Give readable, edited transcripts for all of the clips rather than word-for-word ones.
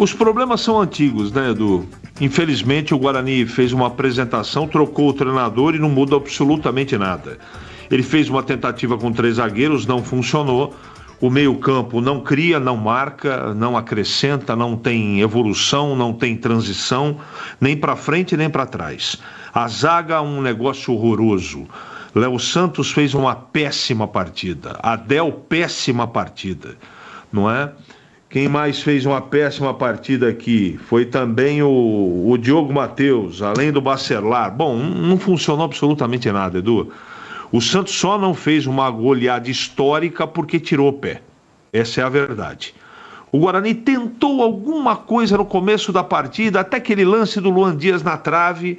Os problemas são antigos, né, Edu? Infelizmente, o Guarani fez uma apresentação, trocou o treinador e não muda absolutamente nada. Ele fez uma tentativa com 3 zagueiros, não funcionou. O meio-campo não cria, não marca, não acrescenta, não tem evolução, não tem transição, nem para frente nem para trás. A zaga é um negócio horroroso. Léo Santos fez uma péssima partida. Adel, péssima partida, não é? Quem mais fez uma péssima partida aqui foi também o Diogo Matheus, além do Bacelar. Bom, não funcionou absolutamente nada, Edu. O Santos só não fez uma goleada histórica porque tirou o pé. Essa é a verdade. O Guarani tentou alguma coisa no começo da partida, até aquele lance do Luan Dias na trave,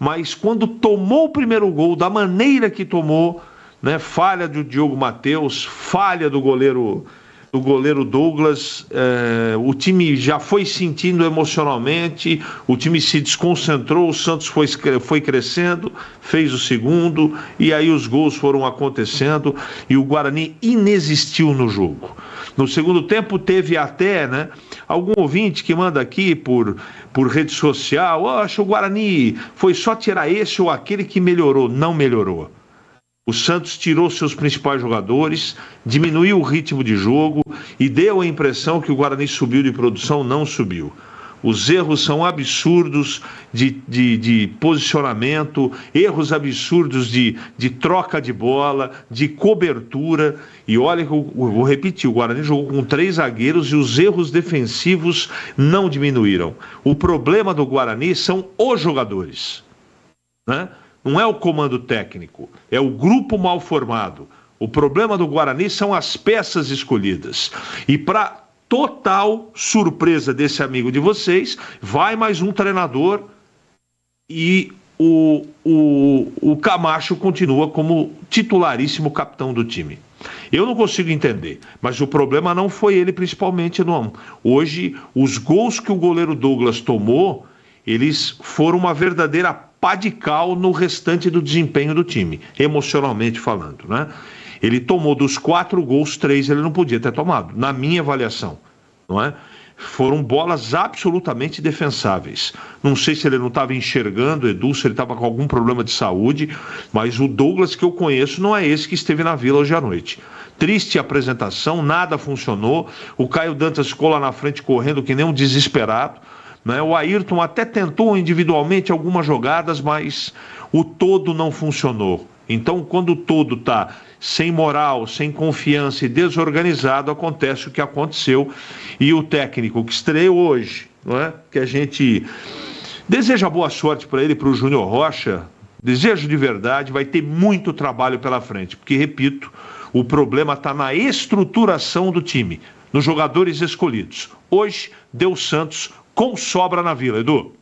mas quando tomou o primeiro gol, da maneira que tomou, né, falha do Diogo Matheus, falha do goleiro Douglas, o time já foi sentindo emocionalmente, o time se desconcentrou, o Santos foi crescendo, fez o segundo, e aí os gols foram acontecendo, e o Guarani inexistiu no jogo. No segundo tempo teve até, né, algum ouvinte que manda aqui por rede social, acho o Guarani foi só tirar esse ou aquele que melhorou. Não melhorou. O Santos tirou seus principais jogadores, diminuiu o ritmo de jogo e deu a impressão que o Guarani subiu de produção. Não subiu. Os erros são absurdos de posicionamento, erros absurdos de troca de bola, de cobertura. E olha, eu vou repetir, o Guarani jogou com 3 zagueiros e os erros defensivos não diminuíram. O problema do Guarani são os jogadores, né? Não é o comando técnico, é o grupo mal formado. O problema do Guarani são as peças escolhidas. E para total surpresa desse amigo de vocês, vai mais um treinador e o Camacho continua como titularíssimo capitão do time. Eu não consigo entender, mas o problema não foi ele principalmente, não. Hoje, os gols que o goleiro Douglas tomou, eles foram uma verdadeira pá de cal no restante do desempenho do time, emocionalmente falando, né? Ele tomou dos 4 gols, 3 ele não podia ter tomado, na minha avaliação, não é? Foram bolas absolutamente defensáveis. Não sei se ele não estava enxergando, Edu, se ele estava com algum problema de saúde, mas o Douglas que eu conheço não é esse que esteve na Vila hoje à noite. Triste apresentação, nada funcionou. O Caio Dantas ficou lá na frente correndo que nem um desesperado. O Ayrton até tentou individualmente algumas jogadas, mas o todo não funcionou. Então, quando o todo está sem moral, sem confiança e desorganizado, acontece o que aconteceu. E o técnico que estreou hoje, não é? Que a gente deseja boa sorte para ele, para o Júnior Rocha, desejo de verdade, vai ter muito trabalho pela frente. Porque, repito, o problema está na estruturação do time, nos jogadores escolhidos. Hoje, deu Santos com sobra na Vila, Edu.